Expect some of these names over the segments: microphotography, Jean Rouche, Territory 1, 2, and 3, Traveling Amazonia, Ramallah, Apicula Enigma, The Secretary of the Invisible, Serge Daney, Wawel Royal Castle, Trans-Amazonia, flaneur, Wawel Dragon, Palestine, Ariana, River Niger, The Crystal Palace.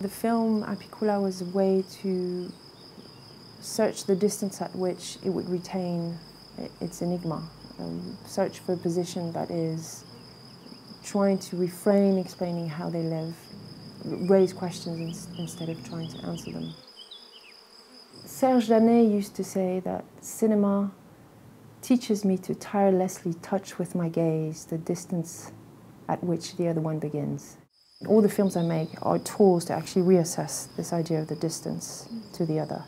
The film Apicula was a way to search the distance at which it would retain its enigma, search for a position that is trying to refrain explaining how they live, raise questions instead of trying to answer them. Serge Daney used to say that cinema teaches me to tirelessly touch with my gaze the distance at which the other one begins. All the films I make are tools to actually reassess this idea of the distance to the other.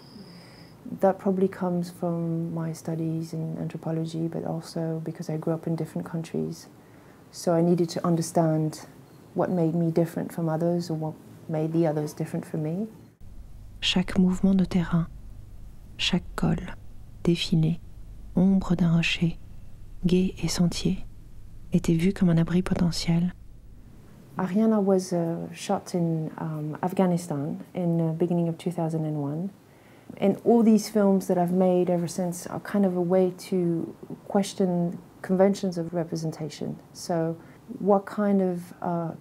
That probably comes from my studies in anthropology, but also because I grew up in different countries. So I needed to understand what made me different from others or what made the others different from me. Chaque mouvement de terrain, chaque col, défilé, ombre d'un rocher, gué et sentier, était vu comme un abri potentiel. Ariana was shot in Afghanistan in the beginning of 2001. And all these films that I've made ever since are kind of a way to question conventions of representation. So what kind of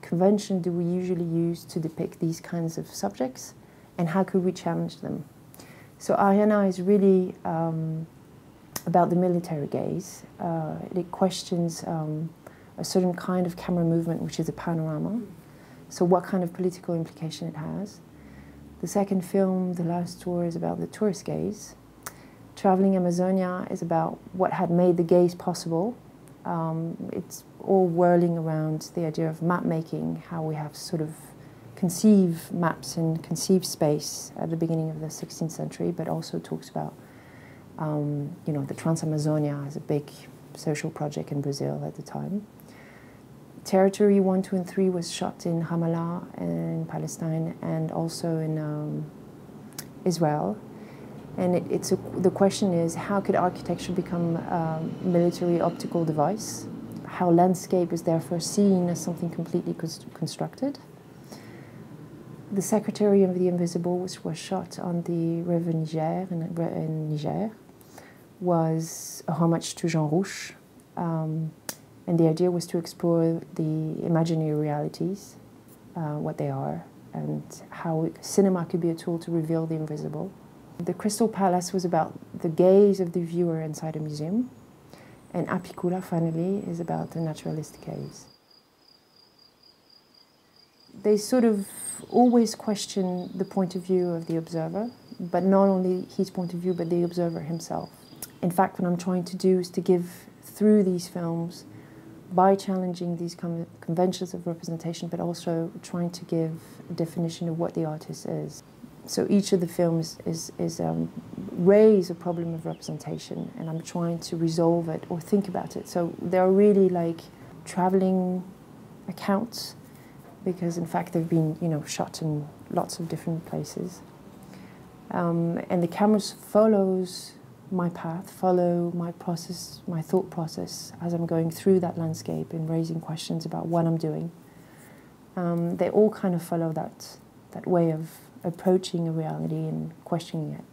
convention do we usually use to depict these kinds of subjects, and how could we challenge them? So Ariana is really about the military gaze. It questions a certain kind of camera movement, which is a panorama. So what kind of political implication it has. The second film, The Last Tour, is about the tourist gaze. Traveling Amazonia is about what had made the gaze possible. It's all whirling around the idea of map making, how we have sort of conceive maps and conceive space at the beginning of the 16th century, but also talks about you know, the Trans-Amazonia as a big social project in Brazil at the time. Territory 1, 2, and 3 was shot in Ramallah and in Palestine, and also in Israel. And the question is, how could architecture become a military optical device? How landscape is therefore seen as something completely constructed. The Secretary of the Invisible, which was shot on the River Niger, was a homage to Jean Rouche. And the idea was to explore the imaginary realities, what they are, and how cinema could be a tool to reveal the invisible. The Crystal Palace was about the gaze of the viewer inside a museum. And Apicula, finally, is about the naturalistic gaze. They sort of always question the point of view of the observer, but not only his point of view, but the observer himself. In fact, what I'm trying to do is to give, through these films, by challenging these conventions of representation, but also trying to give a definition of what the artist is. So each of the films raise a problem of representation, and I'm trying to resolve it or think about it. So they're really like traveling accounts, because in fact they've been, you know, shot in lots of different places. And the camera follows my path, follow my process, my thought process as I'm going through that landscape and raising questions about what I'm doing. They all kind of follow that way of approaching a reality and questioning it.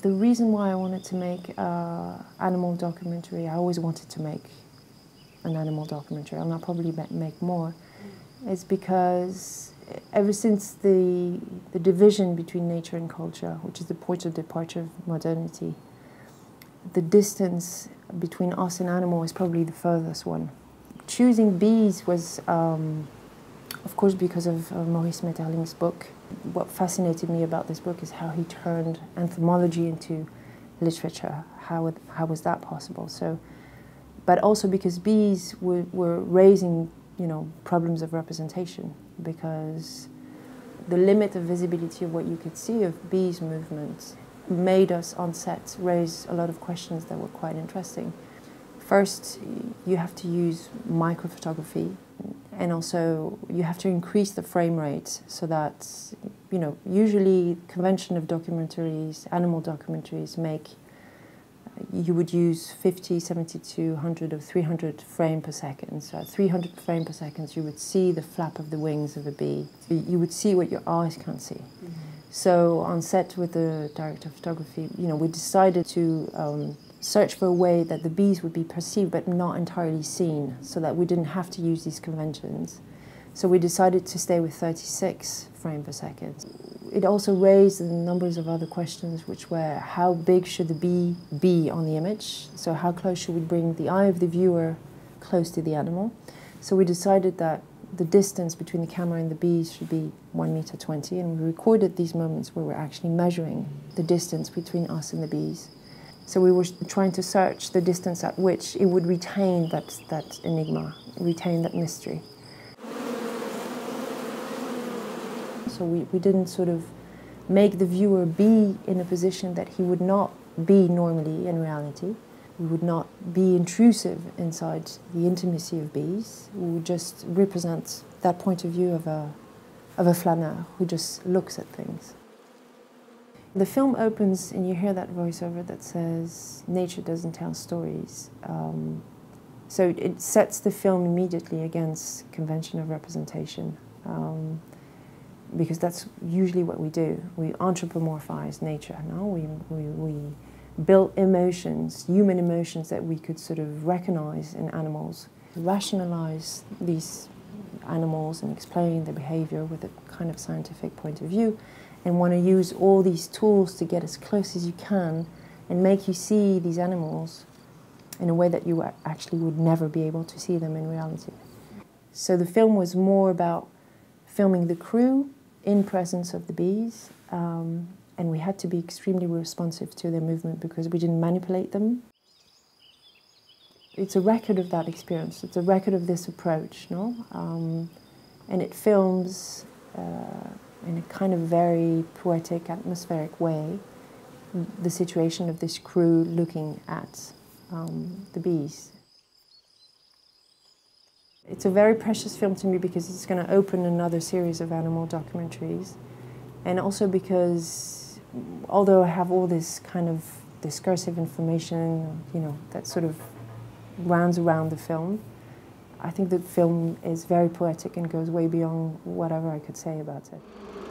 The reason why I wanted to make an animal documentary, I always wanted to make an animal documentary, and I'll probably make more, is because ever since the division between nature and culture, which is the point of departure of modernity, the distance between us and animal is probably the furthest one. Choosing bees was, of course, because of Maurice Maeterlinck's book. What fascinated me about this book is how he turned entomology into literature. How was that possible? So, but also because bees were raising, you know, problems of representation, because the limit of visibility of what you could see of bees' movements made us on set raise a lot of questions that were quite interesting. First, you have to use microphotography, and also you have to increase the frame rate so that, you know, usually convention of documentaries, animal documentaries make, you would use 50, 72, 100 or 300 frames per second. So at 300 frames per second, you would see the flap of the wings of a bee. You would see what your eyes can't see. Mm-hmm. So on set with the director of photography, you know, we decided to search for a way that the bees would be perceived but not entirely seen, so that we didn't have to use these conventions. So we decided to stay with 36 frames per second. It also raised numbers of other questions, which were how big should the bee be on the image? So how close should we bring the eye of the viewer close to the animal? So we decided that the distance between the camera and the bees should be 1.20 meters, and we recorded these moments where we're actually measuring the distance between us and the bees. So we were trying to search the distance at which it would retain that enigma, retain that mystery. So we didn't sort of make the viewer be in a position that he would not be normally in reality. We would not be intrusive inside the intimacy of bees. We would just represent that point of view of a flaneur who just looks at things. The film opens and you hear that voiceover that says, "Nature doesn't tell stories." So it sets the film immediately against convention of representation. Because that's usually what we do. We anthropomorphize nature, no? We build emotions, human emotions that we could sort of recognize in animals, rationalize these animals and explain their behavior with a kind of scientific point of view, and want to use all these tools to get as close as you can and make you see these animals in a way that you actually would never be able to see them in reality. So the film was more about filming the crew in presence of the bees, and we had to be extremely responsive to their movement because we didn't manipulate them. It's a record of that experience, it's a record of this approach, no? And it films in a kind of very poetic, atmospheric way the situation of this crew looking at the bees. It's a very precious film to me because it's going to open another series of animal documentaries, and also because although I have all this kind of discursive information, you know, that sort of rounds around the film, I think the film is very poetic and goes way beyond whatever I could say about it.